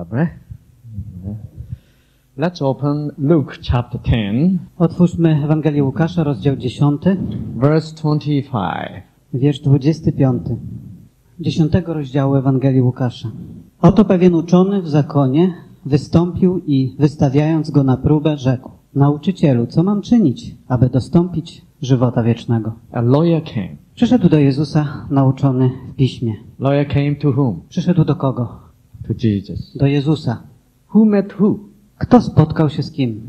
Dobre. Let's open Luke chapter 10. Otwórzmy Ewangelię Łukasza, rozdział 10. Verse 25. Wiersz 25. 10 rozdziału Ewangelii Łukasza. Oto pewien uczony w zakonie wystąpił i wystawiając go na próbę rzekł: Nauczycielu, co mam czynić, aby dostąpić żywota wiecznego? A lawyer came. Przyszedł do Jezusa nauczony w Piśmie. Lawyer came to whom? Przyszedł do kogo? To Jesus. Do Jezusa. Who met who? Kto spotkał się z kim?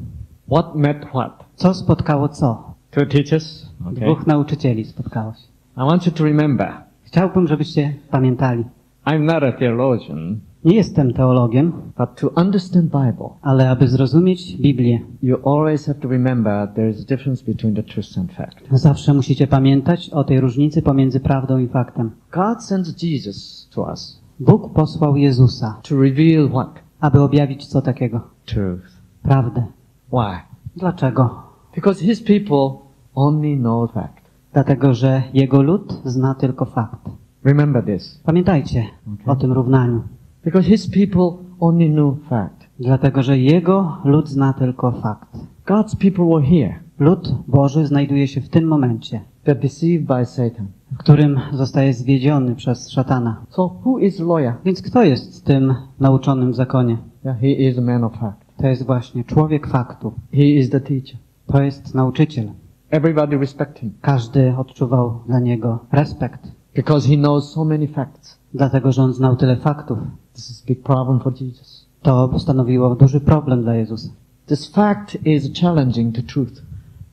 What met what? Co spotkało co? Two teachers. Okay. Dwóch nauczycieli spotkało się. I want you to remember. Chciałbym, żebyście pamiętali. I'm not a theologian. Nie jestem teologiem, but to understand Bible, ale aby zrozumieć Biblię, you always have to remember there is a difference between the truth and fact. Zawsze musicie pamiętać o tej różnicy pomiędzy prawdą i faktem. God sends Jesus to us. Bóg posłał Jezusa. To reveal what? Aby objawić co takiego? Truth. Prawdę. Why? Dlaczego? Because his people only know fact. Dlatego, że jego lud zna tylko fakt. Remember this. Pamiętajcie o tym równaniu. Because his people only knew fact. Dlatego, że jego lud zna tylko fakt. God's people were here. Lud Boży znajduje się w tym momencie, they're deceived by Satan, w którym zostaje zwiedziony przez szatana. So who is lawyer? Więc kto jest tym nauczonym w zakonie? Yeah, he is a man of fact. To jest właśnie człowiek faktu. He is the teacher. To jest nauczyciel. Everybody respect him. Każdy odczuwał dla niego respekt. Because he knows so many facts. Dlatego, że on znał tyle faktów. This is a big problem for Jesus. To stanowiło duży problem dla Jezusa. This fact is challenging to truth.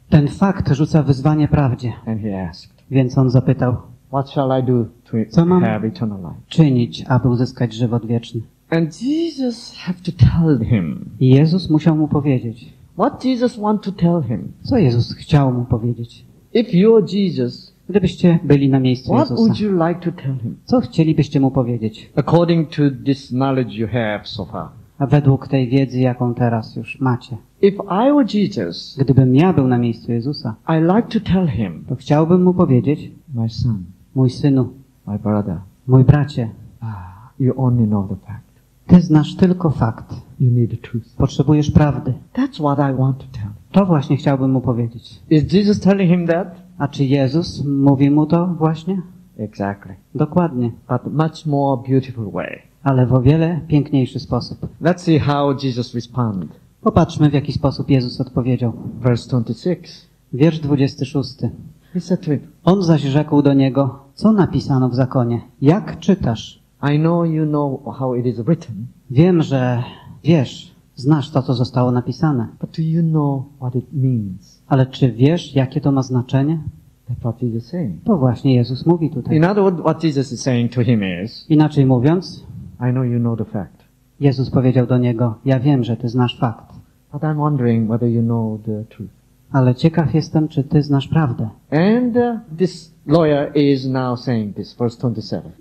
Ten fakt rzuca wyzwanie prawdzie. And he asked. Więc on zapytał: What shall I do to have eternal life? Czynić, aby uzyskać żywot wieczny. And Jesus have to tell him. I Jezus musiał mu powiedzieć. What Jesus want to tell him? Co Jezus chciał mu powiedzieć? If you're Jesus, gdybyście byli na miejscu Jezusa, what would you like to tell him? Co chcielibyście mu powiedzieć? According to this knowledge you have so far. A według tej wiedzy, jaką teraz już macie. If I were Jesus, gdybym ja był na miejscu Jezusa, I like to tell him, to chciałbym mu powiedzieć: My son, mój synu, my brother, mój bracie, you only know the fact. Ty znasz tylko fakt. You need the truth. Potrzebujesz prawdy. That's what I want to tell. To właśnie chciałbym mu powiedzieć. Is Jesus telling him that? A czy Jezus mówi mu to właśnie? Exactly. Dokładnie. But much more beautiful way. Ale w o wiele piękniejszy sposób. Let's see how Jesus responded. Popatrzmy, w jaki sposób Jezus odpowiedział. Verse 26. Wiersz 26. He said to him. On zaś rzekł do niego: Co napisano w zakonie? Jak czytasz? I know you know how it is written. Wiem, że wiesz, znasz to, co zostało napisane. But do you know what it means? Ale czy wiesz, jakie to ma znaczenie? To właśnie Jezus mówi tutaj. Inaczej mówiąc, Jezus powiedział do niego: Ja wiem, że ty znasz fakt. Ale ciekaw jestem, czy ty znasz prawdę.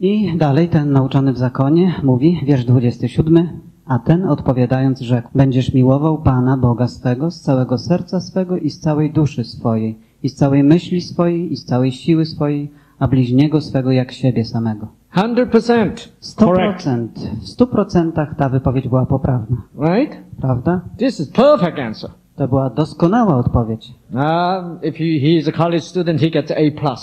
I dalej ten nauczany w zakonie mówi, wiersz 27. A ten odpowiadając rzekł: Będziesz miłował Pana Boga swego z całego serca swego i z całej duszy swojej, i z całej myśli swojej, i z całej siły swojej, a bliźniego swego jak siebie samego. 100%. W 100% ta wypowiedź była poprawna. Right? Prawda? This is perfect answer. To była doskonała odpowiedź. If he is a college student, he gets A+.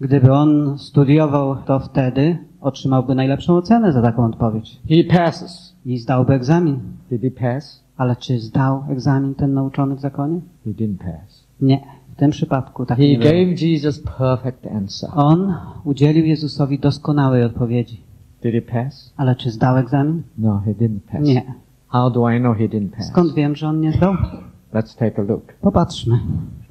Gdyby on studiował, to wtedy otrzymałby najlepszą ocenę za taką odpowiedź. He passes. I zdałby egzamin. Did he pass? Ale czy zdał egzamin ten nauczony w zakonie? He didn't pass. Nie, w tym przypadku tak nie było. He gave Jesus perfect answer. On udzielił Jezusowi doskonałej odpowiedzi. Did he pass? Ale czy zdał egzamin? No, he didn't pass. Nie. How do I know he didn't pass? Skąd wiem, że on nie zdał? Let's take a look. Popatrzmy.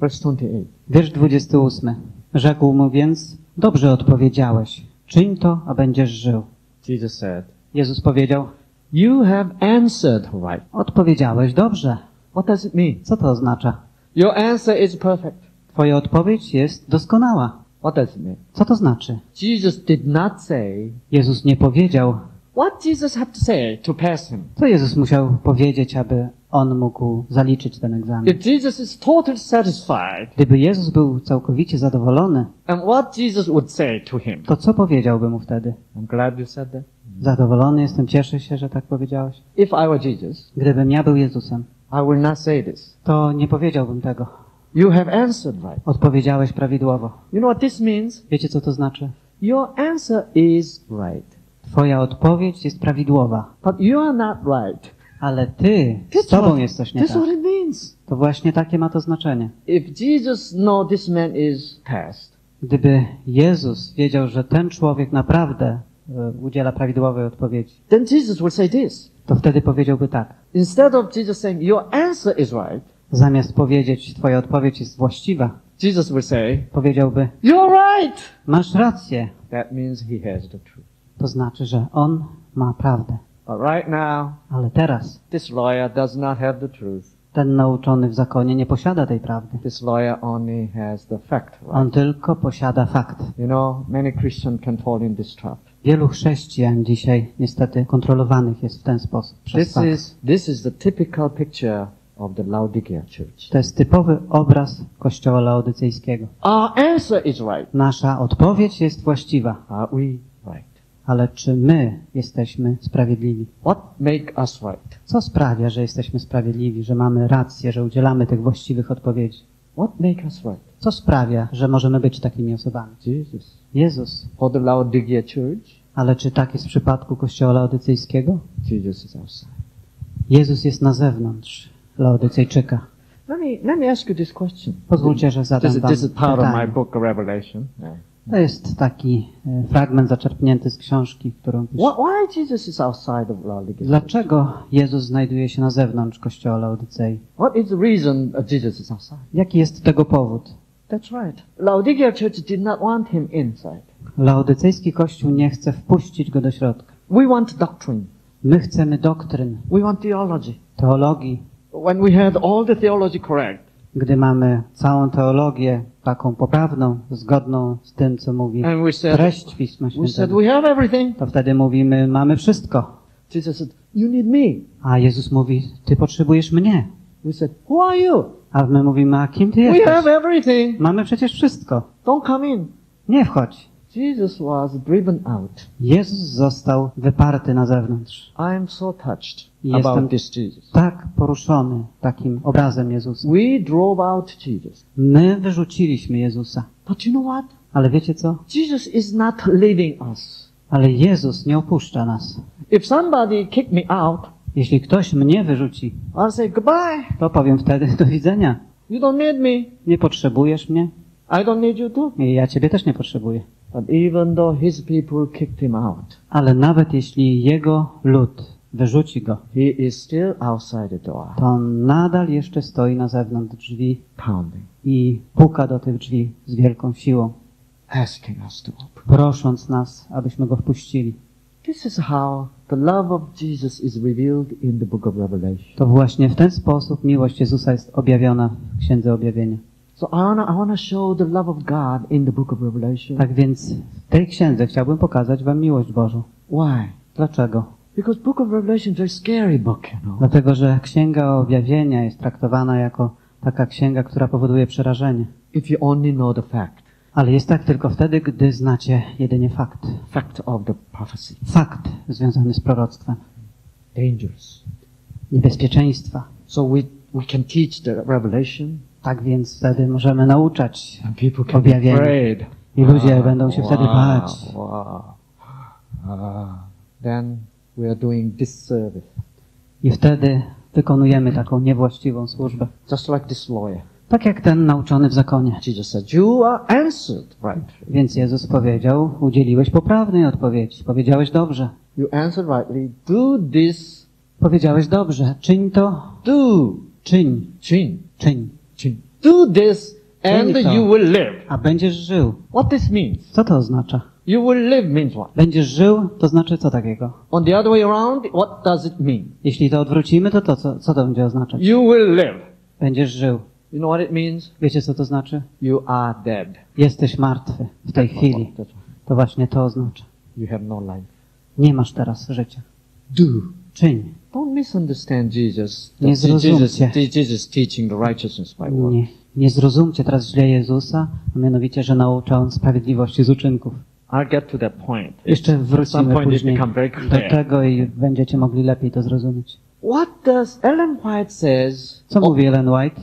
Verse 28. Wiersz 28. Rzekł mu więc: Dobrze odpowiedziałeś. Czyń to, a będziesz żył. Jesus said. Jezus powiedział: You have answered right. Odpowiedziałeś dobrze. What does it mean? Co to oznacza? Your answer is perfect. Twoja odpowiedź jest doskonała. What does it mean? Co to znaczy? Jesus did not say. Jezus nie powiedział. What Jesus had to say to pass him? Co Jezus musiał powiedzieć, aby on mógł zaliczyć ten egzamin? If Jesus is totally satisfied. Gdyby Jezus był całkowicie zadowolony. And what Jesus would say to him? To co powiedziałby mu wtedy? I'm glad you said that. Zadowolony jestem, cieszę się, że tak powiedziałeś. If I were Jesus, gdybym ja był Jezusem, I will not say this. To nie powiedziałbym tego. You have answered right. Odpowiedziałeś prawidłowo. You know what this means? Wiecie, co to znaczy? Your answer is right. Twoja odpowiedź jest prawidłowa. But you are not right. Ale ty, z tobą jest coś nie tak. What it means. To właśnie takie ma to znaczenie. If Jesus know this man is past, gdyby Jezus wiedział, że ten człowiek naprawdę udziela prawidłowej odpowiedzi, then Jesus will say this. To wtedy powiedziałby tak. Instead of Jesus saying your answer is right, zamiast powiedzieć twoja odpowiedź jest właściwa, Jesus will say, powiedziałby you're right. Masz rację. That means he has the truth. To znaczy, że on ma prawdę. But right now, ale teraz, this lawyer does not have the truth. Ten nauczony w zakonie nie posiada tej prawdy. This lawyer only has the fact, right? On tylko posiada fakt. You know, many Christians can fall in this trap. Wielu chrześcijan dzisiaj niestety kontrolowanych jest w ten sposób przez fakt. This is the typical picture of the Laodicean church. To jest typowy obraz kościoła laodycejskiego. Our answer is right. Nasza odpowiedź jest właściwa. Are we? Ale czy my jesteśmy sprawiedliwi? What make us right? Co sprawia, że jesteśmy sprawiedliwi, że mamy rację, że udzielamy tych właściwych odpowiedzi? What make us right? Co sprawia, że możemy być takimi osobami? Jezus. For the Laodicea Church? Ale czy tak jest w przypadku kościoła laodycejskiego? Jesus is outside. Jezus jest na zewnątrz Laodycejczyka. Let me ask you this question. Pozwólcie, że zadam wam this is part pytanie. Of my book of Revelation. Yeah. To jest taki fragment zaczerpnięty z książki, którą pisze. Dlaczego Jezus znajduje się na zewnątrz Kościoła Laodycei? Jaki jest tego powód? Laodycejski Kościół nie chce wpuścić go do środka. My chcemy doktryn. Teologii. Gdy mamy całą teologię taką poprawną, zgodną z tym, co mówi treść Pisma Świętego, to wtedy mówimy, mamy wszystko. A Jezus mówi, ty potrzebujesz mnie. A my mówimy, a kim ty jesteś? Mamy przecież wszystko. Nie wchodź. Jezus został wyparty na zewnątrz. Jestem tak poruszony takim obrazem Jezusa. My wyrzuciliśmy Jezusa. Ale wiecie co? Ale Jezus nie opuszcza nas. Jeśli ktoś mnie wyrzuci, to powiem wtedy do widzenia. Nie potrzebujesz mnie. I ja ciebie też nie potrzebuję. But even though his people kicked him out, ale nawet jeśli jego lud wyrzuci go, he is still outside the door. To on nadal jeszcze stoi na zewnątrz drzwi i puka do tych drzwi z wielką siłą, asking us to open, prosząc nas, abyśmy go wpuścili. This is how the love of Jesus is revealed in the book of Revelation. To właśnie w ten sposób miłość Jezusa jest objawiona w Księdze Objawienia. So I want to show the love of God in the book of Revelation. Tak więc w tej księdze chciałbym pokazać wam miłość Bożą. Why? Dlaczego? Because book of Revelation is a scary book, you know. Dlatego, że Księga Objawienia jest traktowana jako taka księga, która powoduje przerażenie. If you only know the fact. Ale jest tak tylko wtedy, gdy znacie jedynie fakt. Fact of the prophecy. Fakt związany z proroctwem. Dangers. Niebezpieczeństwa. So we can teach the Revelation. Tak więc wtedy możemy nauczać objawienia. I ludzie będą się wtedy bać. Then we are doing disservice. I wtedy wykonujemy taką niewłaściwą służbę. Just like this lawyer. Tak jak ten nauczony w zakonie. Jesus said, you are answered, right. Więc Jezus powiedział, udzieliłeś poprawnej odpowiedzi. Powiedziałeś dobrze. You answered rightly. Do this. Powiedziałeś dobrze. Czyń to. Do. Czyń. Czyń. Czyń. Do this and you will live. A będziesz żył. What this means? Co to oznacza? You will live means what? Będziesz żył, to znaczy co takiego? On the other way around, what does it mean? Jeśli to odwrócimy, to co to będzie oznaczać? You will live. Będziesz żył. You know what it means? Wiecie, co to znaczy? You are dead. Jesteś martwy w tej chwili. To właśnie to oznacza. You have no life. Nie masz teraz życia. Do. Czyń. Don't misunderstand Jesus. Nie zrozumcie. Jesus teaching the righteousness by works. Nie zrozumcie teraz źle Jezusa, a mianowicie, że naucza on sprawiedliwości z uczynków. I'll get to that point. Jeszcze wrócimy później do tego i będziecie mogli lepiej to zrozumieć. What does Ellen White says? Co mówi Ellen White?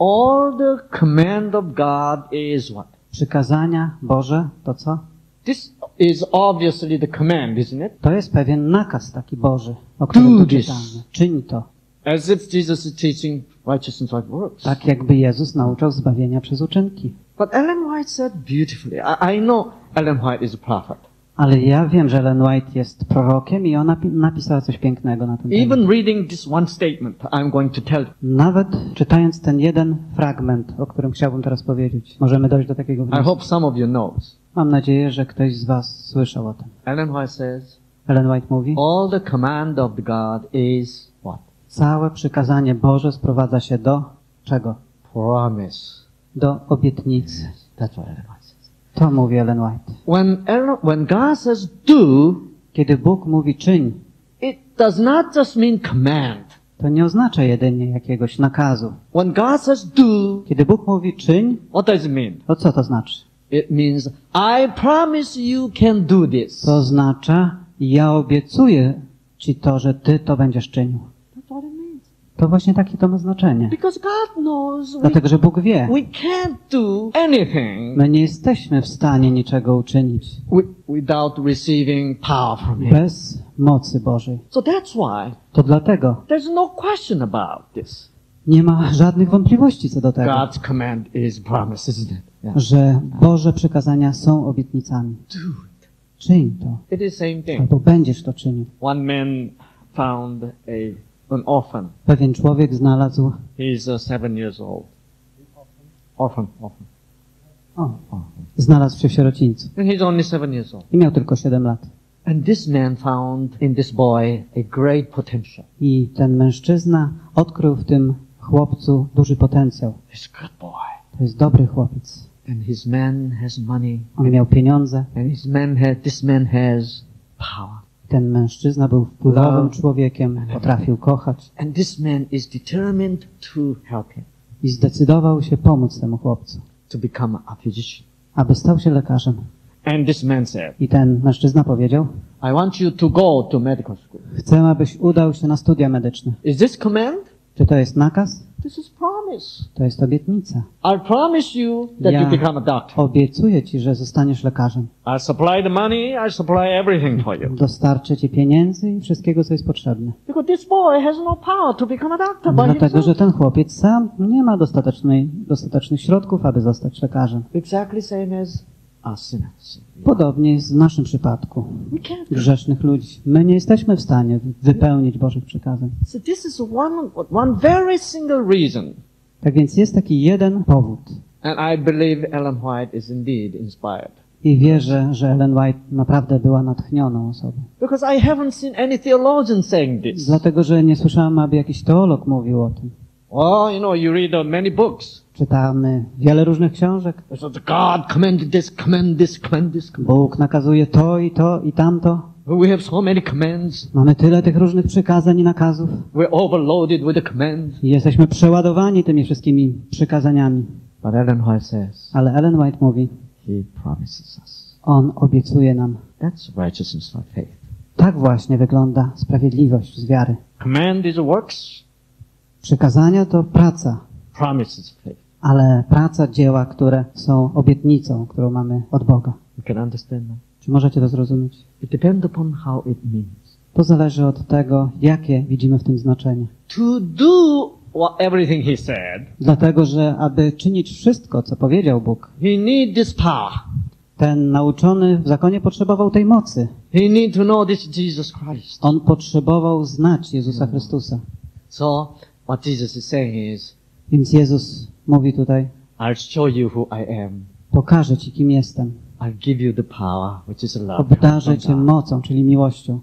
All the command of God is what? Przykazania Boże to co? This is obviously the command, isn't it? To jest pewien nakaz taki Boży, o którym tu czytamy. Czyń to. As if Jesus is teaching righteousness by works. Tak jakby Jezus nauczał zbawienia przez uczynki. But Ellen White said beautifully. I know Ellen White is a prophet. Ale ja wiem, że Ellen White jest prorokiem i ona napisała coś pięknego na ten temat. Even reading this one statement, I'm going to tell you. Nawet czytając ten jeden fragment, o którym chciałbym teraz powiedzieć, możemy dojść do takiego wniosku. I hope some of you knows. Mam nadzieję, że ktoś z was słyszał o tym. Ellen White says. Ellen White mówi. All the command of God is what? Całe przykazanie Boże sprowadza się do czego? Promise. Do obietnicy. That's what Ellen White says. To mówi Ellen White. When God says do, kiedy Bóg mówi czyń, it does not just mean command. To nie oznacza jedynie jakiegoś nakazu. When God says do, kiedy Bóg mówi czyń, what does it mean? To co to znaczy? It means I promise you can do this. To oznacza ja obiecuję ci to, że ty to będziesz czynił. To właśnie takie to ma znaczenie. Dlatego, że Bóg wie. My nie jesteśmy w stanie niczego uczynić bez mocy Bożej. To dlatego nie ma żadnych wątpliwości co do tego, że Boże przykazania są obietnicami. Czyń to, albo będziesz to czynił. Pewien człowiek znalazł. Znalazł się w sierocińcu. I miał tylko 7 lat. I ten mężczyzna odkrył w tym chłopcu duży potencjał. To jest dobry chłopiec. On miał pieniądze. Ten mężczyzna był wpływowym człowiekiem, potrafił kochać. I zdecydował się pomóc temu chłopcu, aby stał się lekarzem. I ten mężczyzna powiedział, chcę, abyś udał się na studia medyczne. Czy to jest nakaz? To jest obietnica. Ja obiecuję ci, że zostaniesz lekarzem. Dostarczę ci pieniędzy i wszystkiego, co jest potrzebne. Dlatego, że ten chłopiec sam nie ma dostatecznych środków, aby zostać lekarzem. Podobnie jest w naszym przypadku grzesznych ludzi. My nie jesteśmy w stanie wypełnić Bożych przykazań. Tak więc jest taki jeden powód. I wierzę, że Ellen White naprawdę była natchnioną osobą. Dlatego, że nie słyszałem, aby jakiś teolog mówił o tym. Oh, you know, you read many books. Czytamy wiele różnych książek. God commanded this, command this, command this. Bóg nakazuje to i to i tamto. We have so many commands. Mamy tyle tych różnych przykazań i nakazów. We're overloaded with the commands. Jesteśmy przeładowani tymi wszystkimi przykazaniami. But Ellen White says, ale Ellen White mówi, He promises us. On obiecuje nam. That's righteousness by faith. Tak właśnie wygląda sprawiedliwość z wiary. Command is works. Przykazania to praca, ale praca dzieła, które są obietnicą, którą mamy od Boga. Czy możecie to zrozumieć? To zależy od tego, jakie widzimy w tym znaczenie. Dlatego, że aby czynić wszystko, co powiedział Bóg, ten nauczony w zakonie potrzebował tej mocy. On potrzebował znać Jezusa Chrystusa. So what Jesus is saying is, więc Jezus mówi tutaj, I'll show you who I am. Pokażę ci, kim jestem. I'll give you the power, which is love. Obdarzę cię mocą, czyli miłością.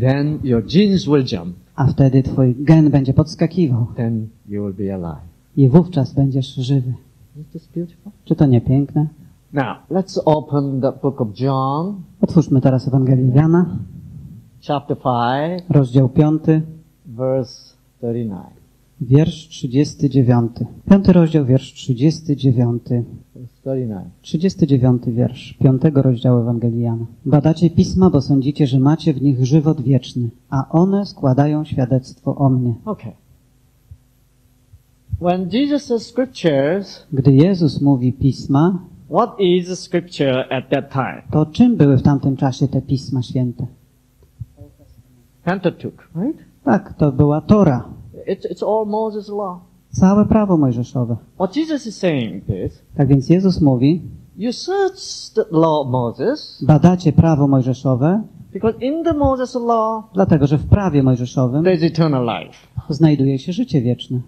Then your genes will jump. A wtedy twój gen będzie podskakiwał. Then you will be alive. I wówczas będziesz żywy. Isn't this beautiful? Czy to nie piękne? Now, let's open the book of John. Otwórzmy teraz Ewangelię Jana. Chapter 5. Rozdział 5. Verse 39. wiersz 39. 5 rozdział, wiersz 39. 39 wiersz 5 rozdziału Ewangelii Jana. Badacie pisma, bo sądzicie, że macie w nich żywot wieczny, a one składają świadectwo o mnie. Okay. When Jesus says scriptures, gdy Jezus mówi pisma, what is the scripture at that time? To czym były w tamtym czasie te pisma święte? Pentateuch, right? Tak, to była Tora. It's all Moses' law. Całe prawo mojżeszowe. What Jesus is saying is, tak więc Jezus mówi, you search the law of Moses, badacie prawo mojżeszowe, because in the Moses law, dlatego że w prawie mojżeszowym there's eternal life, znajduje się życie wieczne.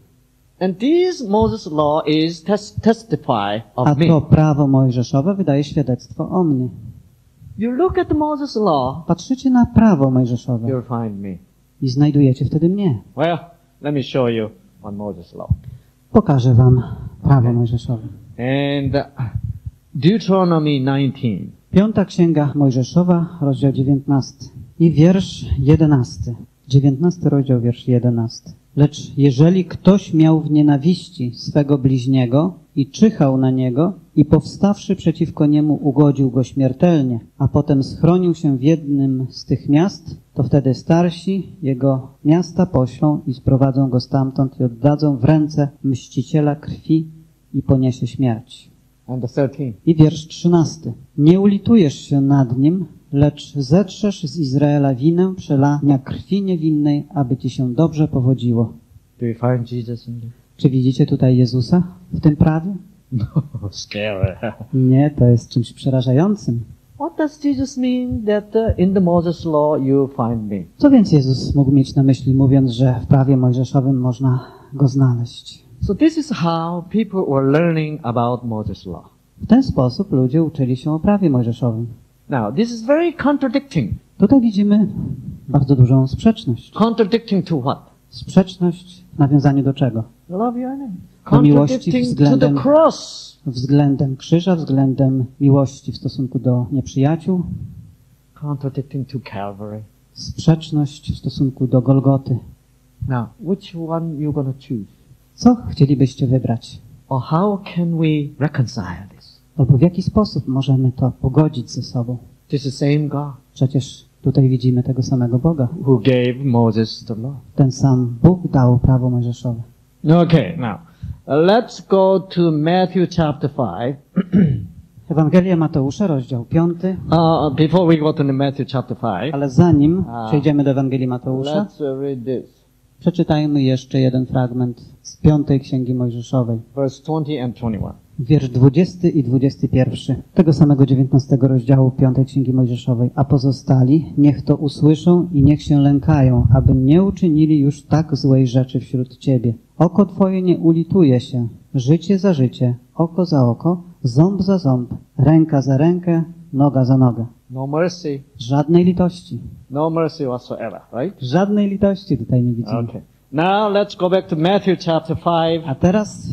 And this Moses law is testify of me. A to prawo mojżeszowe wydaje świadectwo o mnie. You look at the Moses law, patrzycie na prawo mojżeszowe, you'll find me. I znajdujecie wtedy mnie. Well, let me show you on Moses law. Pokażę wam prawo mojżeszowe. And Deuteronomy 19. Piąta Księga Mojżeszowa, rozdział 19 i wiersz 11. 19 rozdział, wiersz 11. Lecz jeżeli ktoś miał w nienawiści swego bliźniego i czyhał na niego i powstawszy przeciwko niemu ugodził go śmiertelnie, a potem schronił się w jednym z tych miast, to wtedy starsi jego miasta poślą i sprowadzą go stamtąd i oddadzą w ręce mściciela krwi i poniesie śmierć. I wiersz 13. Nie ulitujesz się nad nim, lecz zetrzesz z Izraela winę przelania krwi niewinnej, aby ci się dobrze powodziło. Czy widzicie tutaj Jezusa w tym prawie? Nie, to jest czymś przerażającym. Co więc Jezus mógł mieć na myśli, mówiąc, że w prawie mojżeszowym można go znaleźć? W ten sposób ludzie uczyli się o prawie mojżeszowym. Now, this is very contradicting. Tutaj widzimy bardzo dużą sprzeczność. Contradicting to what? Sprzeczność w nawiązaniu do czego? Love your enemy. Do miłości względem krzyża, względem miłości w stosunku do nieprzyjaciół. Contradicting to Calvary. Sprzeczność w stosunku do Golgoty. Now, which one you gonna choose? Co chcielibyście wybrać? Or how can we reconcile this? Albo w jaki sposób możemy to pogodzić ze sobą? Przecież tutaj widzimy tego samego Boga. Who gave Moses the law. Ten sam Bóg dał prawo mojżeszowe. Okay, now let's go to Matthew chapter 5. Ewangelia Mateusza, rozdział 5. Before we go to Matthew chapter 5. Ale zanim przejdziemy do Ewangelii Mateusza, przeczytajmy jeszcze jeden fragment z 5. Księgi Mojżeszowej. Verse 20 and 21. Wiersz 20 i 21 tego samego 19 rozdziału 5 Księgi Mojżeszowej. A pozostali niech to usłyszą i niech się lękają, aby nie uczynili już tak złej rzeczy wśród ciebie. Oko twoje nie ulituje się, życie za życie, oko za oko, ząb za ząb, ręka za rękę, noga za nogę. No mercy. Żadnej litości. No mercy whatsoever, right? Żadnej litości tutaj nie widzimy. Okay. Now let's go back to Matthew chapter 5. A teraz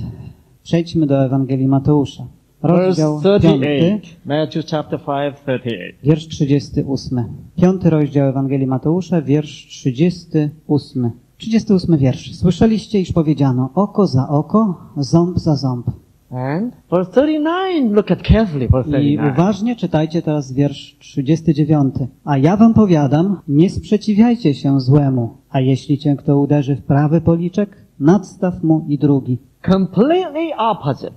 przejdźmy do Ewangelii Mateusza, rozdział 5, Matthew chapter 5, 38. Wiersz 38. 5 rozdział Ewangelii Mateusza, wiersz 38. 38 wiersz. Słyszeliście, iż powiedziano oko za oko, ząb za ząb. And verse 39, look at carefully, verse 39. I uważnie czytajcie teraz wiersz 39. A ja wam powiadam, nie sprzeciwiajcie się złemu, a jeśli cię kto uderzy w prawy policzek, nadstaw mu i drugi. Completely opposite.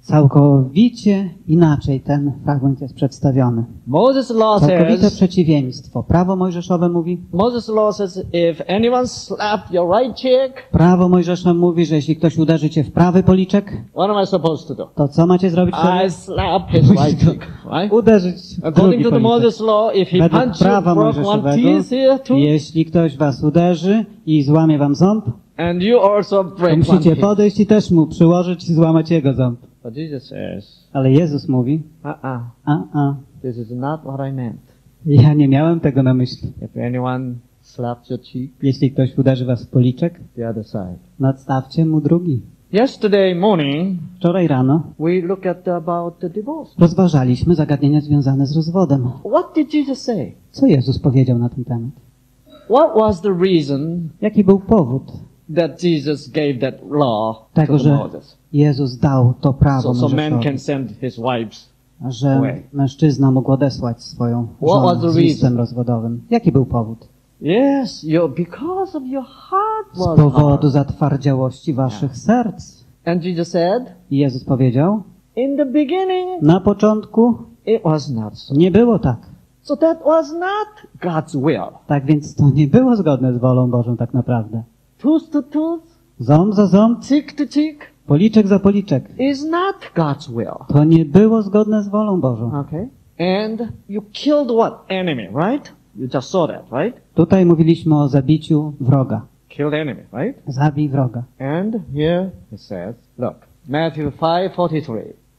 Całkowicie inaczej ten fragment jest przedstawiony. Moses law całkowite says, przeciwieństwo. Prawo mojżeszowe mówi. Moses law says, if anyone slap your right cheek, prawo mojżeszowe mówi, że jeśli ktoś uderzy cię w prawy policzek, what am I supposed to do? To co macie zrobić? I slap his right cheek. Right? Uderzyć w drugi policzek. Moses law, if he według prawa mojżeszowego, jeśli ktoś was uderzy i złamie wam ząb, and you also break musicie podejść i też mu przyłożyć i złamać jego ząb. But Jesus says, ale Jezus mówi, this is not what I meant. Ja nie miałem tego na myśli. If anyone slaps your cheek, jeśli ktoś uderzy was w policzek, the other side, nadstawcie mu drugi. Yesterday morning, wczoraj rano, we looked at about the divorce. Rozważaliśmy zagadnienia związane z rozwodem. What did Jesus say? Co Jezus powiedział na ten temat? What was the reason? Jaki był powód? that Jesus gave that law tego, że Jezus dał to prawo Mojżeszowi, że mężczyzna mógł odesłać swoją żonę z listem rozwodowym. Jaki był powód? Z powodu zatwardziałości waszych serc. Jezus powiedział, na początku nie było tak. Tak więc to nie było zgodne z wolą Bożą tak naprawdę. Ząb za ząb, policzek za policzek. To nie było zgodne z wolą Bożą. Okay. And you killed what? Enemy, right? You just saw that, right? Tutaj mówiliśmy o zabiciu wroga. Killed enemy, right? Zabij wroga. And here it says, look, Matthew 5:43.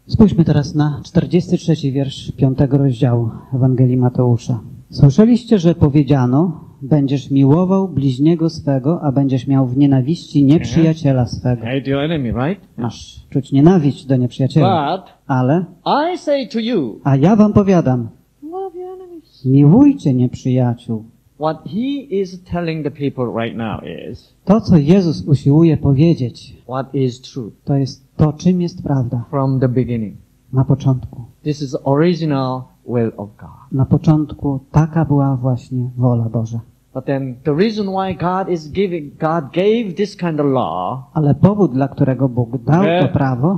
Spójrzmy teraz na 43 wiersz 5 rozdziału Ewangelii Mateusza. Słyszeliście, że powiedziano, będziesz miłował bliźniego swego, a będziesz miał w nienawiści nieprzyjaciela swego. Masz czuć nienawiść do nieprzyjaciela. Ale a ja wam powiadam, miłujcie nieprzyjaciół. To, co Jezus usiłuje powiedzieć, to jest to, czym jest prawda. Na początku. Na początku taka była właśnie wola Boża. Ale powód, dla którego Bóg dał to prawo,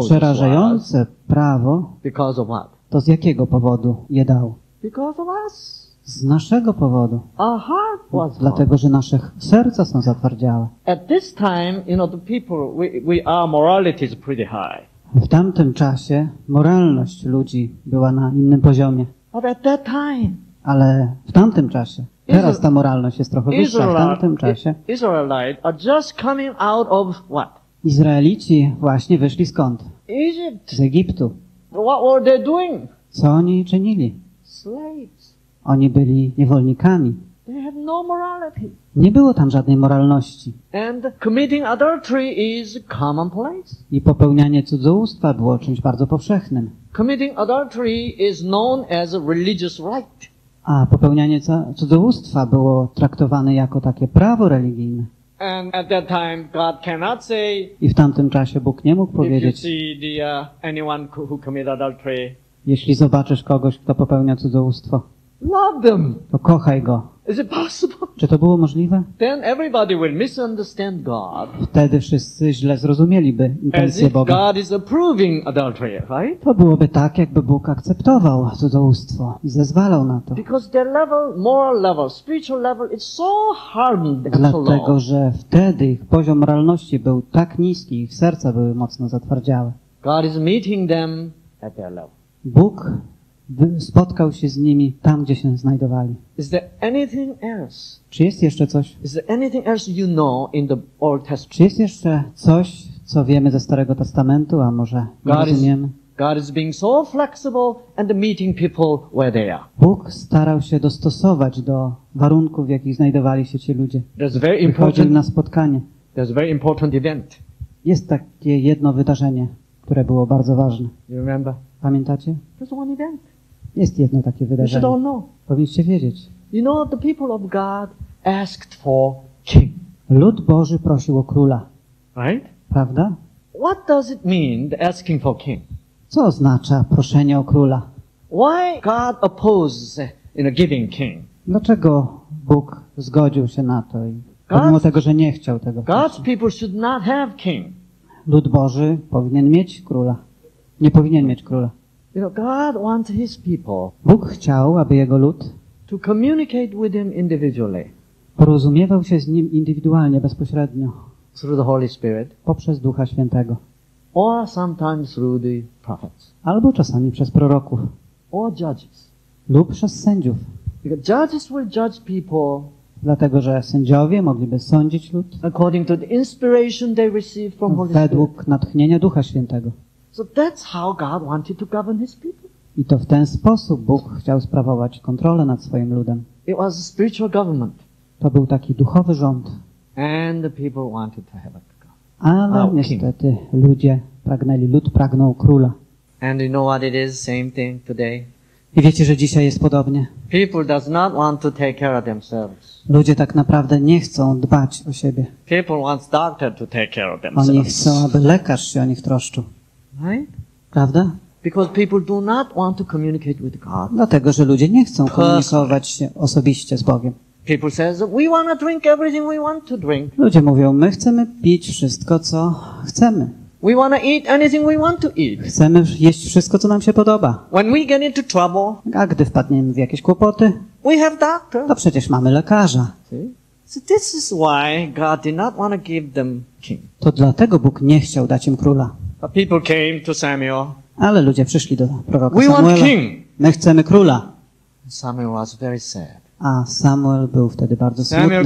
przerażające prawo, to z jakiego powodu je dał? Z naszego powodu. Dlatego, że nasze serca są zatwardziałe. W tamtym czasie moralność ludzi była na innym poziomie. Ale w tamtym czasie, teraz ta moralność jest trochę wyższa, w tamtym czasie Izraelici właśnie wyszli skąd? Z Egiptu. Co oni czynili? Oni byli niewolnikami. Nie było tam żadnej moralności. I popełnianie cudzołóstwa było czymś bardzo powszechnym. A popełnianie cudzołóstwa było traktowane jako takie prawo religijne. I w tamtym czasie Bóg nie mógł powiedzieć, jeśli zobaczysz kogoś, kto popełnia cudzołóstwo, to kochaj go. Czy to było możliwe? Wtedy wszyscy źle zrozumieliby intencje Boga. To byłoby tak, jakby Bóg akceptował cudzołóstwo i zezwalał na to. Dlatego, że wtedy ich poziom moralności był tak niski, ich serca były mocno zatwardziałe. Bóg spotkał się z nimi tam, gdzie się znajdowali. Czy jest jeszcze coś? Czy jest jeszcze coś, co wiemy ze Starego Testamentu, a może nie rozumiemy? Bóg starał się dostosować do warunków, w jakich znajdowali się ci ludzie. Wychodził na spotkanie. Jest takie jedno wydarzenie, które było bardzo ważne. Pamiętacie? Jest jedno takie wydarzenie. Powinniście wiedzieć. Lud Boży prosił o króla. Prawda? Co oznacza proszenie o króla? Dlaczego Bóg zgodził się na to, pomimo tego, że nie chciał tego prosić? Lud Boży powinien mieć króla. Nie powinien mieć króla. Bóg chciał, aby jego lud porozumiewał się z nim indywidualnie, bezpośrednio, poprzez Ducha Świętego, albo czasami przez proroków, lub przez sędziów. Dlatego, że sędziowie mogliby sądzić lud według natchnienia Ducha Świętego. I to w ten sposób Bóg chciał sprawować kontrolę nad swoim ludem. To był taki duchowy rząd. Ale niestety ludzie pragnęli, lud pragnął króla. I wiecie, że dzisiaj jest podobnie. People does not want to take care of themselves. Ludzie tak naprawdę nie chcą dbać o siebie. People wants doctor to take care of themselves. Oni chcą, aby lekarz się o nich troszczył. Right? Prawda? Because people do not want to communicate with God. Dlatego, że ludzie nie chcą komunikować się osobiście z Bogiem. People says we want to drink everything we want to drink. Ludzie mówią, my chcemy pić wszystko, co chcemy. We want to eat anything we want to eat. Chcemy jeść wszystko, co nam się podoba. When we get into trouble, a gdy wpadniemy w jakieś kłopoty, we have doctor. To przecież mamy lekarza. See? So this is why God did not want to give them king. To dlatego Bóg nie chciał dać im króla. But people came to Samuel. Ale ludzie przyszli do proroka Samuela. My chcemy króla. Samuel was very sad. A Samuel był wtedy bardzo smutny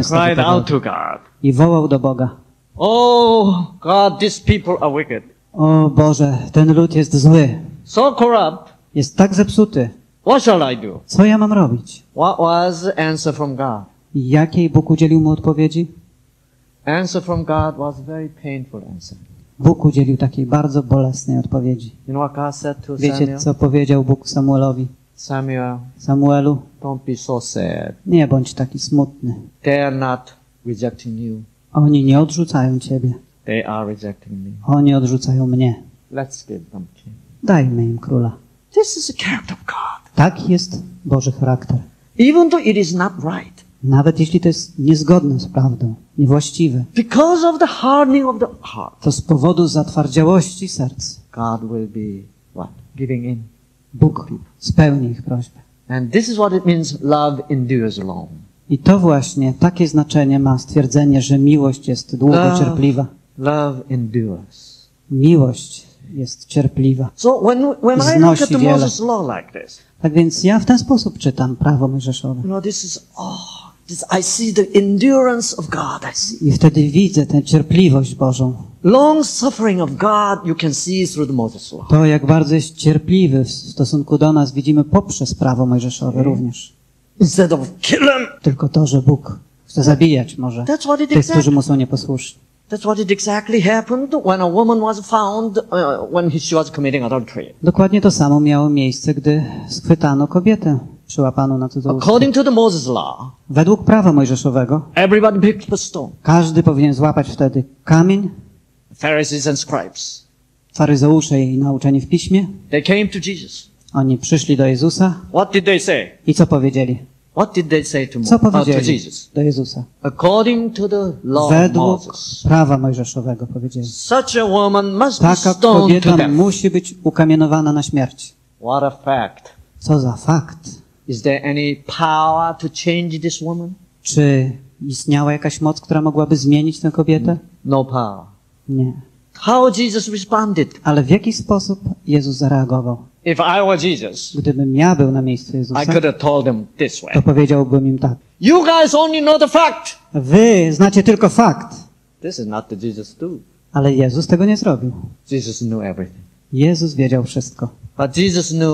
i wołał do Boga. Oh God, these people are wicked. O Boże, ten lud jest zły. So corrupt. Jest tak zepsuty. What shall I do? Co ja mam robić? What was the answer from God? Jakiej Bóg udzielił mu odpowiedzi? Answer from God was very painful answer. Bóg udzielił takiej bardzo bolesnej odpowiedzi. Wiecie, co powiedział Bóg Samuelowi? Samuelu, don't be so sad. Nie bądź taki smutny. They are not rejecting you. Oni nie odrzucają ciebie. They are rejecting me. Oni odrzucają mnie. Let's give them king. Dajmy im króla. This is the character of God. Tak jest Boży charakter. Even though it is not right. Nawet jeśli to jest niezgodne z prawdą, niewłaściwe. Because of the hardening of the heart. To z powodu zatwardziałości serc. God will be what? Giving in. Bóg spełni ich prośbę. And this is what it means love endures long. I to właśnie takie znaczenie ma stwierdzenie, że miłość jest długocierpliwa. Love endures. Miłość jest cierpliwa. So when I look at the Moses law like this. Tak więc ja w ten sposób czytam prawo Mojżeszowe. You know, this is I see the endurance of God. I wtedy widzę tę cierpliwość Bożą. Long suffering of God you can see through the Moses law. To jak bardzo jest cierpliwy w stosunku do nas widzimy poprzez prawo Mojżeszowe również. Instead of kill him. Tylko to, że Bóg chce zabijać może tych, którzy mu są nieposłuszni. That's what it exactly happened when a woman was found when she was committing adultery. Dokładnie to samo miało miejsce, gdy schwytano kobietę przyłapaną na cudzołóstwie. According to the Moses law. Według prawa mojżeszowego. Everybody picked the stone. Każdy powinien złapać wtedy kamień. Pharisees and scribes. Faryzeusze i nauczeni w piśmie. They came to Jesus. Oni przyszli do Jezusa. What did they say? I co powiedzieli? What did they say to Moses? Co powiedzieli do Jezusa? According to the law of Moses. Według prawa mojżeszowego powiedzieli. Such a woman must be stoned to death. Taka kobieta musi być ukamienowana na śmierć. What a fact. Co za fakt. Is there any power to change this woman? Czy istniała jakaś moc, która mogłaby zmienić tę kobietę? No power. Nie. How Jesus responded? Ale w jaki sposób Jezus zareagował? If I were Jesus, gdybym ja był na miejscu Jezusa, I could have told them this way. To powiedziałbym im tak. You guys only know the fact. Wy znacie tylko fakt. This is not the Jesus do. Ale Jezus tego nie zrobił. Jesus knew everything. Jezus wiedział wszystko. But Jesus knew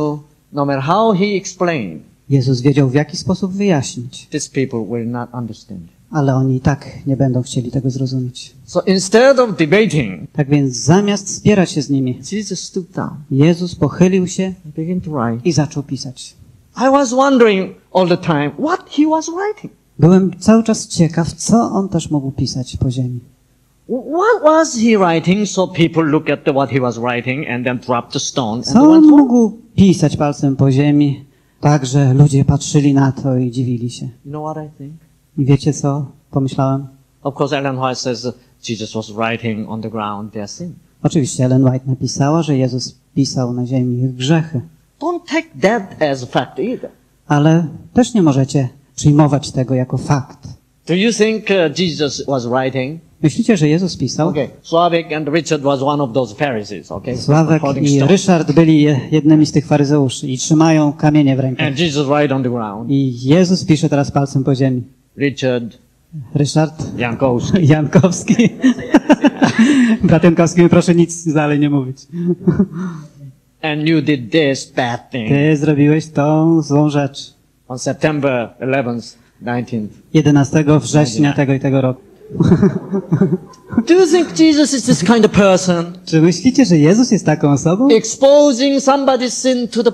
no matter how he explained. Jezus wiedział w jaki sposób wyjaśnić. These people will not understand. Ale oni i tak nie będą chcieli tego zrozumieć. So instead of debating, tak więc zamiast spierać się z nimi, Jezus pochylił się i zaczął pisać. I was wondering all the time what he was writing. Byłem cały czas ciekaw, co on też mógł pisać po ziemi. What was he writing? So people look at what he was writing and then drop the stone. Co on mógł pisać palcem po ziemi, tak że ludzie patrzyli na to i dziwili się. You know what I think? I wiecie co? Pomyślałem. Of course, Ellen White says Jesus was writing on the ground their sin. Oczywiście Ellen White napisała, że Jezus pisał na ziemi ich grzechy. Don't take that as a fact either. Ale też nie możecie przyjmować tego jako fakt. Do you think Jesus was writing? Myślicie, że Jezus pisał? Okay. Sławek and Richard was one of those Pharisees, okay? Sławek i Ryszard byli jednymi z tych faryzeuszy i trzymają kamienie w rękach. And Jesus write on the ground. I Jezus pisze teraz palcem po ziemi. Ryszard Jankowski. Bratenkowski, proszę nic dalej nie mówić. And you did this bad thing. Ty zrobiłeś tą złą rzecz. On September 11th, 11 września tego i tego roku. Do you think Jesus is this kind of person? Czy myślicie, że Jezus jest taką osobą? Exposing somebody's sin to the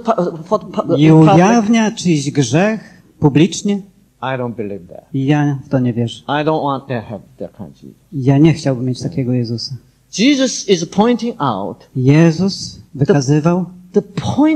public. I ujawnia czyjś grzech Publicznie? I don't believe that. Ja w to nie wierzę. I don't want to have that kind of Jesus. Ja nie chciałbym mieć takiego Jezusa. Jesus is pointing out. Jezus wykazywał the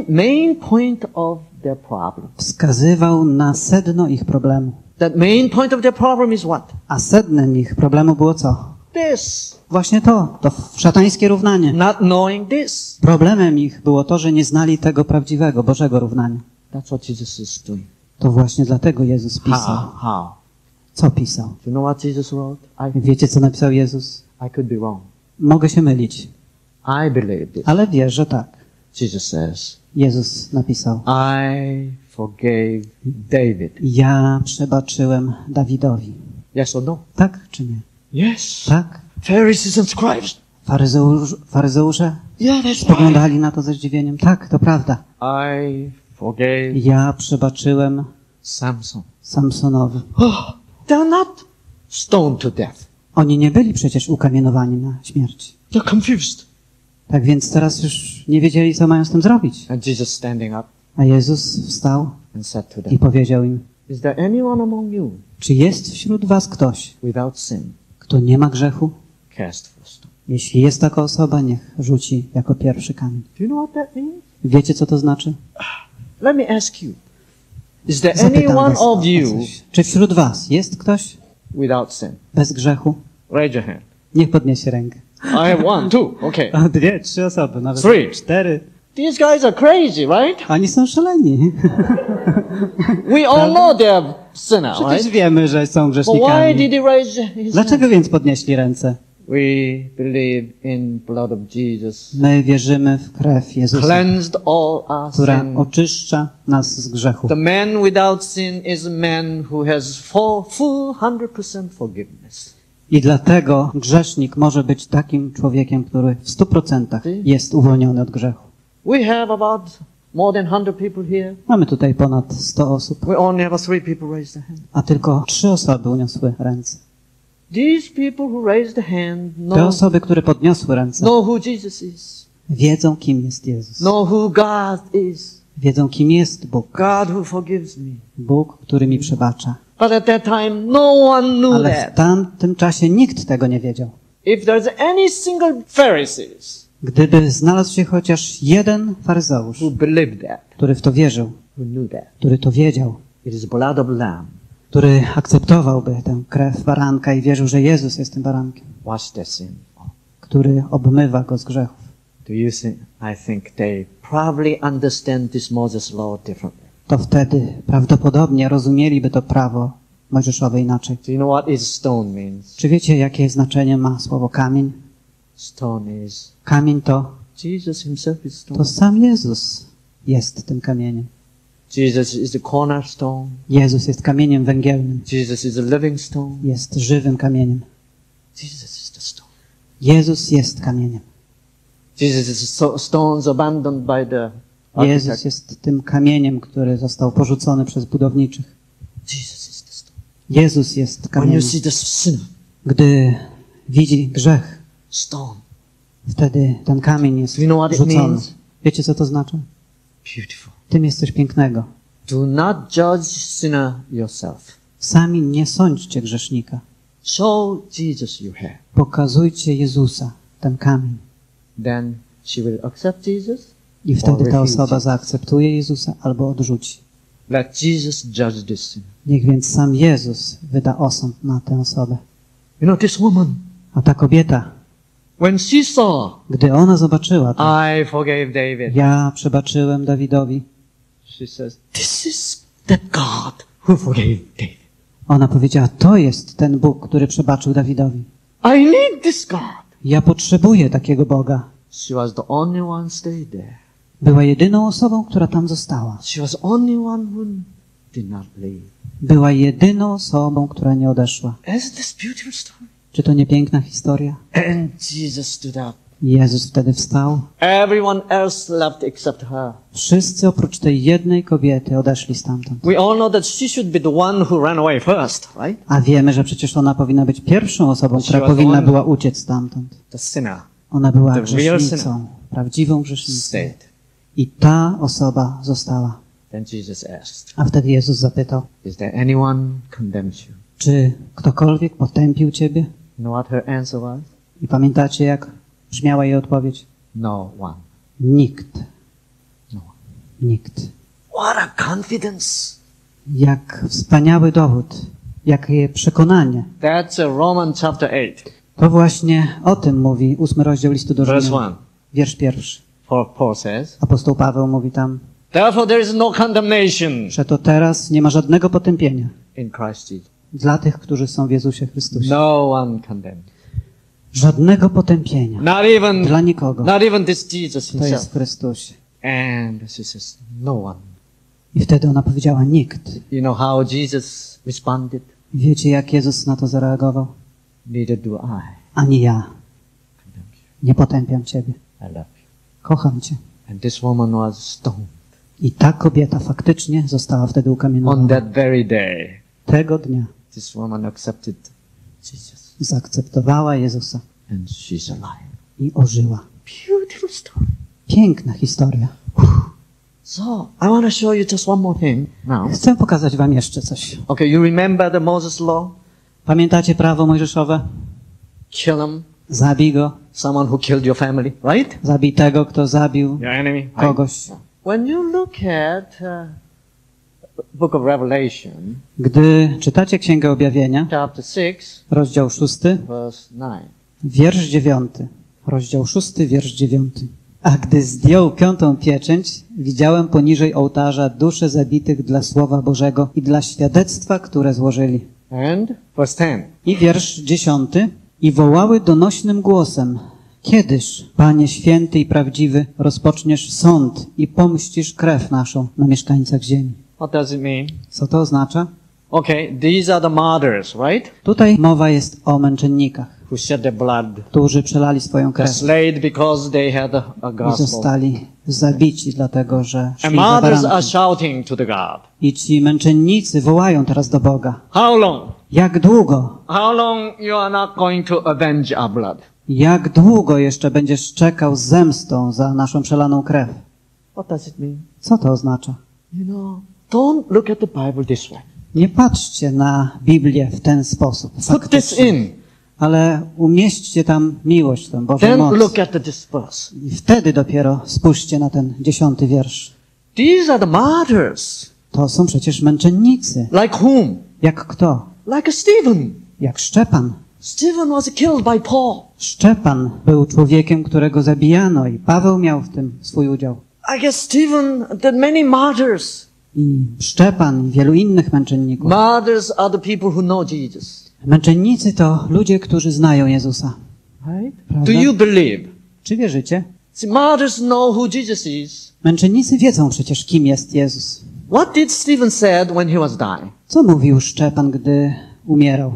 main point of their problem. Wskazywał na sedno ich problemu. That main point of their problem is what? A sednem ich problemu było co? This. Właśnie to szatańskie równanie. Not knowing this. Problemem ich było to, że nie znali tego prawdziwego, Bożego równania. That's what Jesus is doing. To właśnie dlatego Jezus pisał. How? Co pisał? Do you know what Jesus wrote? Wiecie, co napisał Jezus? I could be wrong. Mogę się mylić. I believe this. Ale wierzę tak. Jesus says, Jezus napisał. I forgave David. Ja przebaczyłem Dawidowi. Yes or no? Tak czy nie? Yes. Tak. Pharisees and scribes. Faryzeusze spoglądali na to ze zdziwieniem. Tak, to prawda. Ja przebaczyłem Samsonowi. Oh, they're not stoned to death. Oni nie byli przecież ukamienowani na śmierć. They're confused. Tak więc teraz już nie wiedzieli, co mają z tym zrobić. And Jesus standing up. A Jezus wstał and said to them, i powiedział im, Is there anyone among you? Czy jest wśród was ktoś, kto nie ma grzechu? Jeśli jest taka osoba, niech rzuci jako pierwszy kamień. Wiecie, co to znaczy? Let me ask you. Is there anyone of you? Czy wśród was jest ktoś bez grzechu? Raise your hand. Niech podniesie rękę. I have one, two, okay. Dwie, trzy osoby, nawet cztery. These guys are crazy, right? Oni są szaleni. We all know they are sinners, right? Przecież wiemy, że są grzesznikami. Why did he raise his... Dlaczego więc podnieśli ręce? We believe in blood of Jesus. My wierzymy w krew Jezusa, cleansed all us, która oczyszcza nas z grzechu. The man without sin is a man who has full 100% forgiveness. I dlatego grzesznik może być takim człowiekiem, który w 100% jest uwolniony od grzechu. We have about more than 100 people here. Mamy tutaj ponad 100 osób. We only have 3 people raise the hand. A tylko 3 osoby uniosły ręce. These people who raised the hand know. Te osoby, które podniosły ręce, know who Jesus is. Wiedzą, kim jest Jezus. Know who God is. Wiedzą, kim jest Bóg. God who forgives me. Bóg, który mi przebacza. But at that time no one knew that. Ale w tamtym czasie nikt tego nie wiedział. If there's any single Pharisees. Gdyby znalazł się chociaż jeden faryzeusz, który w to wierzył, który to wiedział, który akceptowałby tę krew baranka i wierzył, że Jezus jest tym barankiem, który obmywa go z grzechów. To wtedy prawdopodobnie rozumieliby to prawo Mojżeszowe inaczej. Czy wiecie, jakie znaczenie ma słowo kamień? Kamień to Jesus himself is stone. To sam Jezus jest tym kamieniem. Jesus is the cornerstone. Jezus jest kamieniem węgielnym. Jesus is a living stone. Jest żywym kamieniem. Jesus is the stone. Jezus jest kamieniem. Jesus is the stone abandoned by the architect. Jezus jest tym kamieniem, który został porzucony przez budowniczych. Jesus is the stone. Jezus jest kamieniem. When you see the sin. Gdy widzi grzech, stone. Wtedy ten kamień jest rzucony. Wiecie, co to znaczy? Beautiful. Tym jest coś pięknego. Do not judge sinner yourself. Sami nie sądźcie grzesznika. Show Jesus you have. Pokazujcie Jezusa, ten kamień. Then she will accept Jesus. I wtedy ta osoba zaakceptuje Jezusa albo odrzuci. Let Jesus judge this sinner. Niech więc sam Jezus wyda osąd na tę osobę. You know, this woman. A ta kobieta, gdy ona zobaczyła to, ja przebaczyłem Dawidowi. Ona powiedziała, to jest ten Bóg, który przebaczył Dawidowi. Ja potrzebuję takiego Boga. Była jedyną osobą, która tam została. Była jedyną osobą, która nie odeszła. Czy to nie piękna historia? Jezus wtedy wstał. Wszyscy oprócz tej jednej kobiety odeszli stamtąd. A wiemy, że przecież ona powinna być pierwszą osobą, która powinna była uciec stamtąd. Ona była grzesznicą, prawdziwą grzesznicą. I ta osoba została. Then Jesus asked, a wtedy Jezus zapytał, is there anyone condemned you? Czy ktokolwiek potępił ciebie? You know what her answer was? I pamiętacie, jak brzmiała jej odpowiedź? No one. Nikt. No one. Nikt. What a confidence! Jak wspaniały dowód, jakie przekonanie. That's Romans chapter 8. To właśnie o tym mówi 8 rozdział listu do Rzymian. Wiersz pierwszy. Paul says, apostoł Paweł mówi tam, therefore there is no condemnation. Że to teraz nie ma żadnego potępienia. In Christ Jesus. Dla tych, którzy są w Jezusie Chrystusie. No one condemned. Żadnego potępienia. Not even, dla nikogo. Not even this Jesus himself. To jest w Chrystusie. And she says, no one. I wtedy ona powiedziała, nikt. You know how Jesus responded? Wiecie, jak Jezus na to zareagował? Neither do I. Ani ja. Nie potępiam ciebie. I love you. Kocham cię. And this woman was stoned. I ta kobieta faktycznie została wtedy ukamienowana. On that very day. Tego dnia. This woman accepted Jesus. Zaakceptowała Jezusa. And she's alive. I ożyła. Beautiful story. Piękna historia. So, I want to show you just one more thing now. Chcę pokazać wam jeszcze coś. Okay, you remember the Moses law? Pamiętacie prawo mojżeszowe? Kill him. Zabij go. Someone who killed your family, right? Zabij tego, kto zabił kogoś. When you look at Book of Revelation, gdy czytacie Księgę Objawienia, chapter 6, rozdział 6, wiersz 9, rozdział 6, wiersz 9. A gdy zdjął piątą pieczęć, widziałem poniżej ołtarza dusze zabitych dla Słowa Bożego i dla świadectwa, które złożyli. And verse 10. I wiersz 10. I wołały donośnym głosem, kiedyż, Panie święty i prawdziwy, rozpoczniesz sąd i pomścisz krew naszą na mieszkańcach ziemi. What does it mean? Co to oznacza? Okay, these are the martyrs, right? Tutaj mowa jest o męczennikach, who shed their blood, którzy przelali swoją krew. Slayed because they had a gospel. I zostali zabici, dlatego że szli za barankiem. I ci męczennicy wołają teraz do Boga. How long? Jak długo? How long you are not going to avenge our blood? Jak długo jeszcze będziesz czekał z zemstą za naszą przelaną krew? What does it mean? Co to oznacza? You know, don't look at the Bible this way. Nie patrzcie na Biblię w ten sposób. Put this in. Ale umieśćcie tam miłość, tę Bożą moc. Then look at this verse. I wtedy dopiero spójrzcie na ten 10 wiersz. These are the martyrs. To są przecież męczennicy. Like whom? Jak kto? Like Stephen. Jak Szczepan. Stephen was killed by Paul. Szczepan był człowiekiem, którego zabijano i Paweł miał w tym swój udział. I guess Stephen did many martyrs. I Szczepan i wielu innych męczenników. Martyrs are the people who know Jesus. Męczennicy to ludzie, którzy znają Jezusa. Prawda? Do you believe? Czy wierzycie? See, martyrs know who Jesus is. Męczennicy wiedzą przecież, kim jest Jezus. What did Stephen said when he was dying? Co mówił Szczepan, gdy umierał?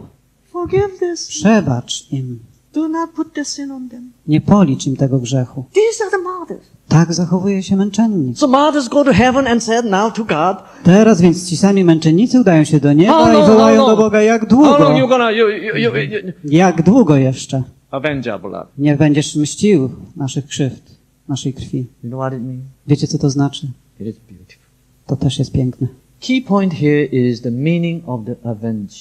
Forgive this. Przebacz im. Do not put the sin on them. Nie policz im tego grzechu. These are the martyrs. Tak zachowuje się męczennik. So martyrs go to heaven and said now to God. Teraz więc ci sami męczennicy udają się do nieba i wołają do Boga, jak długo? How long you jak długo jeszcze? Nie będziesz mścił naszych krzywd, naszej krwi. You know what it means? Wiecie, co to znaczy? It is beautiful. To też jest piękne. Key point here is the meaning of the avenge.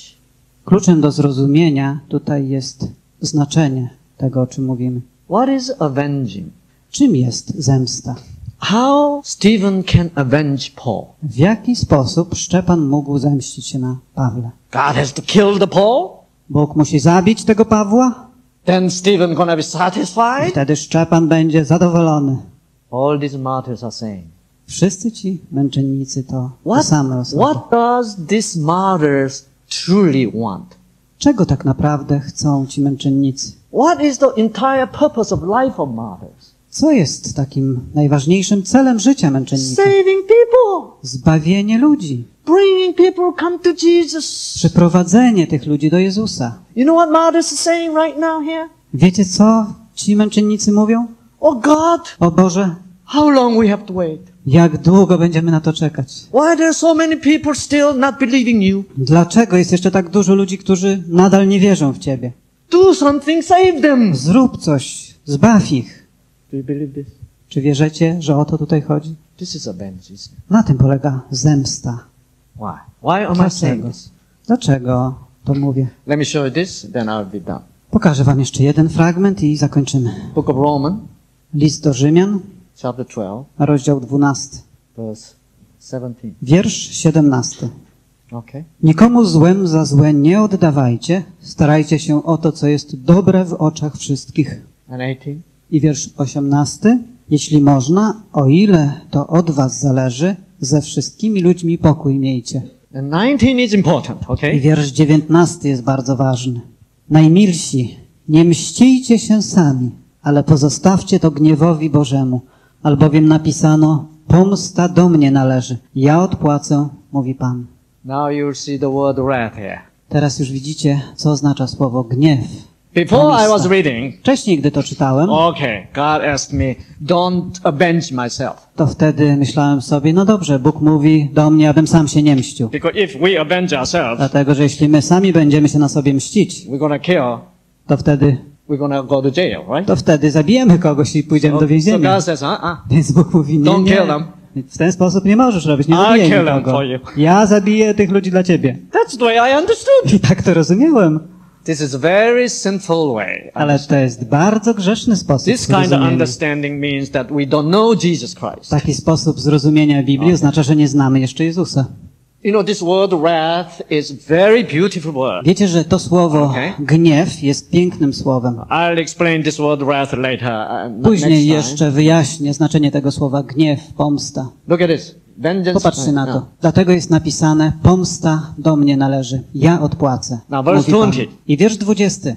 Kluczem do zrozumienia tutaj jest znaczenie tego, o czym mówimy. What is avenging? Czym jest zemsta? How Stephen can avenge Paul? W jaki sposób Szczepan mógł zemścić się na Pawle? God has to kill the Paul? Bóg musi zabić tego Pawła? Then Stephen gonna be satisfied? I wtedy Szczepan będzie zadowolony. All these martyrs are saying. Wszyscy ci męczennicy to same osoby. What does these martyrs truly want? Czego tak naprawdę chcą ci męczennicy? What is the entire purpose of life of martyrs? Co jest takim najważniejszym celem życia męczennika? Saving people. Zbawienie ludzi. Bringing people come to Jesus. Przyprowadzenie tych ludzi do Jezusa. You know what martyrs are saying right now here? Wiecie, co ci męczennicy mówią? Oh God. O Boże. How long we have to wait? Jak długo będziemy na to czekać? Why there are so many people still not believing you? Dlaczego jest jeszcze tak dużo ludzi, którzy nadal nie wierzą w ciebie? Do something, save them. Zrób coś, zbaw ich. Czy wierzycie, że o to tutaj chodzi? This is a vengeance. Na tym polega zemsta. Why? Why am I saying this? Dlaczego to mówię? Let me show you this, then I'll be done. Pokażę wam jeszcze jeden fragment i zakończymy. Book of Roman, List do Rzymian, chapter 12, rozdział 12, verse 17. Wiersz 17. Okay. Nikomu złem za złe nie oddawajcie, starajcie się o to, co jest dobre w oczach wszystkich. And 18. I wiersz 18. Jeśli można, o ile to od was zależy, ze wszystkimi ludźmi pokój miejcie. And 19 is important, okay? I wiersz 19 jest bardzo ważny. Najmilsi, nie mścijcie się sami, ale pozostawcie to gniewowi Bożemu, albowiem napisano, pomsta do mnie należy, ja odpłacę, mówi Pan. Now you'll see the word wrath here. Teraz już widzicie, co oznacza słowo gniew. Before I was reading, wcześniej, gdy to czytałem, okay, God asked me, don't avenge myself. To wtedy myślałem sobie, no dobrze, Bóg mówi do mnie, abym sam się nie mścił. Because if we avenge ourselves, dlatego, że jeśli my sami będziemy się na sobie mścić, we're gonna kill, to wtedy we're gonna go to jail, right? To wtedy zabijemy kogoś i pójdziemy do więzienia. So God says, Więc Bóg mówi, nie, don't kill them. W ten sposób nie możesz robić, nie zabijaj nikogo. Ja zabiję tych ludzi dla ciebie. That's the way I understood. I tak to rozumiałem. This is a very sinful way. Ale to jest bardzo grzeszny sposób. This kind of understanding means that we don't know Jesus Christ. Taki sposób zrozumienia Biblii oznacza, że nie znamy jeszcze Jezusa. You know, this word wrath is very beautiful word. Wiecie, że to słowo gniew jest pięknym słowem. I'll explain this word wrath later. Później jeszcze wyjaśnię znaczenie tego słowa gniew, pomsta. Look at this. Popatrzcie na to. Dlatego jest napisane, pomsta do mnie należy, ja odpłacę. Now, verse 20. I wiersz 20.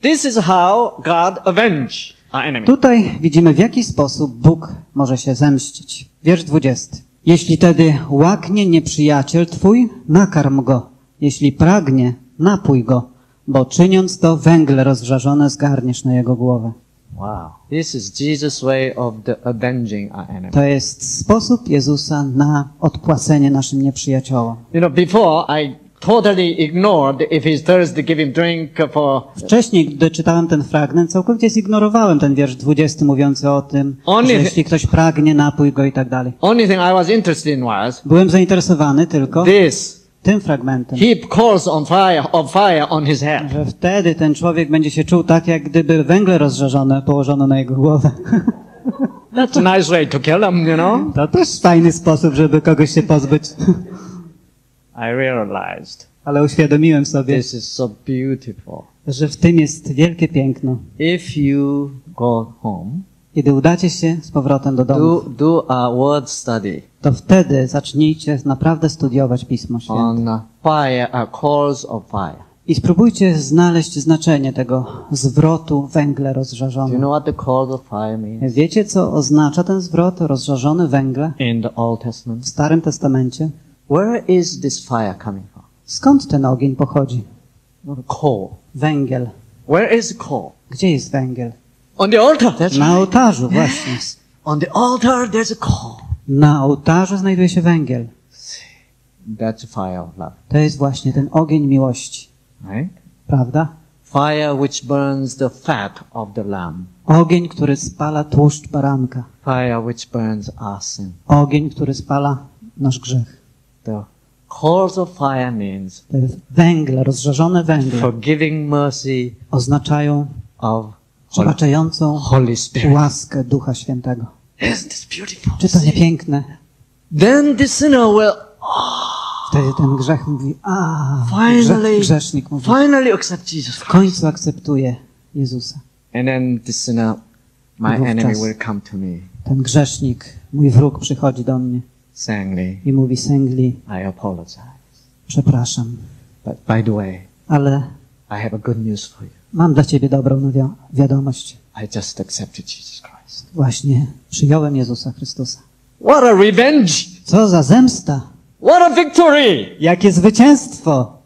This is how God avenge our enemy. Tutaj widzimy, w jaki sposób Bóg może się zemścić. Wiersz 20. Jeśli tedy łaknie nieprzyjaciel twój, nakarm go. Jeśli pragnie, napój go, bo czyniąc to węgle rozżarzone zgarniesz na jego głowę. Wow. This is Jesus' way of avenging our enemy. To jest sposób Jezusa na odpłacenie naszym nieprzyjaciołom. You know, before I totally ignored if he's thirsty, give him drink for. Wcześniej, gdy czytałem ten fragment, całkowicie zignorowałem ten wiersz 20 mówiący o tym, że jeśli ktoś pragnie, napój go i tak dalej. Only thing I was interested in was. Byłem zainteresowany tylko tym fragmentem. He calls on fire on his head. Że wtedy ten człowiek będzie się czuł tak, jak gdyby węgle rozżarzone położono na jego głowę. That's a nice way to kill him, you know? To też fajny sposób, żeby kogoś się pozbyć. I realized. Ale uświadomiłem sobie, this is so beautiful. Że w tym jest wielkie piękno. If you go home, kiedy udacie się z powrotem do domu, do a word study. To wtedy zacznijcie naprawdę studiować Pismo Święte. On fire, a coals of fire. I spróbujcie znaleźć znaczenie tego zwrotu węgle rozżarzone. Do you know what the coals of fire means? Wiecie, co oznacza ten zwrot rozżarzone węgle? In the Old Testament. W Starym Testamencie. Where is this fire coming from? Skąd ten ogień pochodzi? Coal. Węgiel. Where is coal? Gdzie jest węgiel? On the altar. That's na ołtarzu, właśnie. On the altar there's a coal. Na ołtarzu znajduje się węgiel. That's fire of love. To jest właśnie ten ogień miłości. Right? Prawda? Fire which burns the fat of the lamb. Ogień, który spala tłuszcz baranka. Fire which burns our sin. Ogień, który spala nasz grzech. The coals of fire means węgle, rozżarzone węgle. Forgiving mercy oznaczają przebaczającą łaskę Ducha Świętego. Isn't this beautiful? Czy to nie piękne? Then the sinner will. Wtedy ten grzech mówi, grzesznik mówi. Finally accept Jesus. W końcu akceptuje Jezusa. And then the sinner, my enemy will come to me. Ten grzesznik, mój wróg, przychodzi do mnie. Sang Lee. I mówi, Sang Lee, I apologize. Przepraszam. But by the way, ale I have a good news for you. Mam dla ciebie dobrą wiadomość. I just accepted Jesus Christ. Właśnie przyjąłem Jezusa Chrystusa. What a revenge! Co za zemsta! What a victory! Jakie zwycięstwo!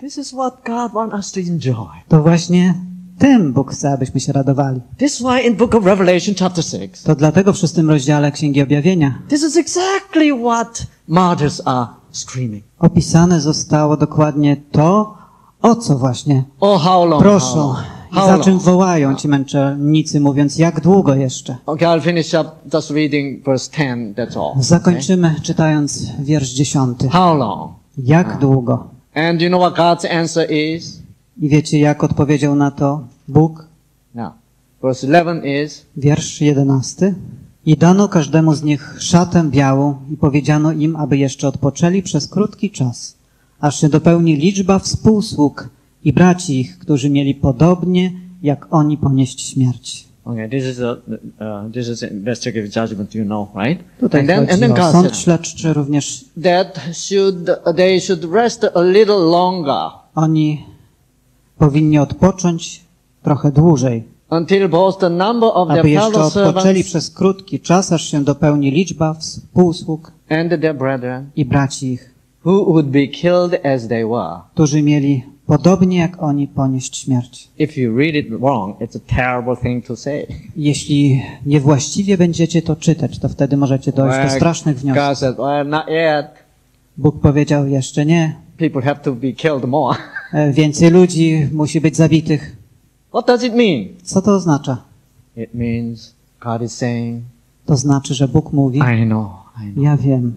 This is what God wants us to enjoy. To właśnie tym Bóg chce, abyśmy się radowali. This why in Book of Revelation chapter 6. To dlatego w 6. rozdziale Księgi Objawienia. This is exactly what martyrs are screaming. Opisane zostało dokładnie to, o co właśnie proszą I zaczął wołają ci męczennicy, mówiąc, jak długo jeszcze? Okay, I'll finish up just reading verse 10, that's all. Zakończymy czytając wiersz 10. How long? Jak długo? And you know what God's answer is? I wiecie, jak odpowiedział na to Bóg? No. Verse 11 is. Wiersz 11. I dano każdemu z nich szatę białą i powiedziano im, aby jeszcze odpoczęli przez krótki czas, aż się dopełni liczba współsług i braci ich, którzy mieli podobnie, jak oni, ponieść śmierć. Okay, this is investigative judgment, you know, right? Tutaj and then God sąd śledczy również. They should rest a little longer. Oni powinni odpocząć trochę dłużej. Until both the number of their fellow servants. Aby jeszcze odpoczęli przez krótki czas, aż się dopełni liczba współsług i braci ich, who would be killed as they were. Którzy mieli podobnie jak oni ponieść śmierć. If you read it wrong, it's a terrible thing to say. Jeśli niewłaściwie będziecie to czytać, to wtedy możecie dojść do strasznych wniosków. God said, well, not yet. Bóg powiedział, jeszcze nie. People have to be killed more. Więcej ludzi musi być zabitych. What does it mean? Co to oznacza? It means God is saying, to znaczy, że Bóg mówi, I know.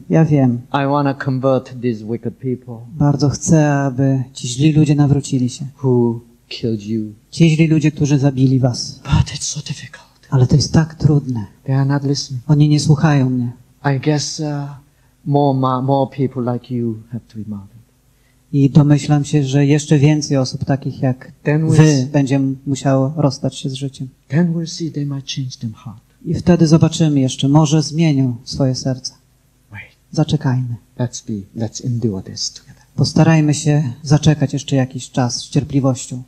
Ja wiem. I wanna convert these wicked people. Bardzo chcę, aby ci źli ludzie nawrócili się. Who killed you? Ci źli ludzie, którzy zabili was. But it's so difficult. Ale to jest tak trudne. They are not listening. Oni nie słuchają mnie. I guess more people like you have to be martyred. I domyślam się, że jeszcze więcej osób takich jak wy będzie musiało rozstać się z życiem. I wtedy zobaczymy jeszcze, może zmienią swoje serca. Zaczekajmy. Postarajmy się zaczekać jeszcze jakiś czas z cierpliwością.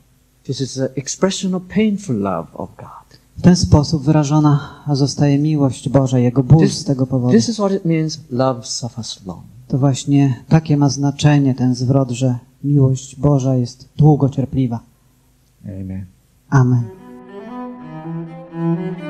W ten sposób wyrażona zostaje miłość Boża, Jego ból z tego powodu. To właśnie takie ma znaczenie ten zwrot, że miłość Boża jest długo cierpliwa. Amen. Amen.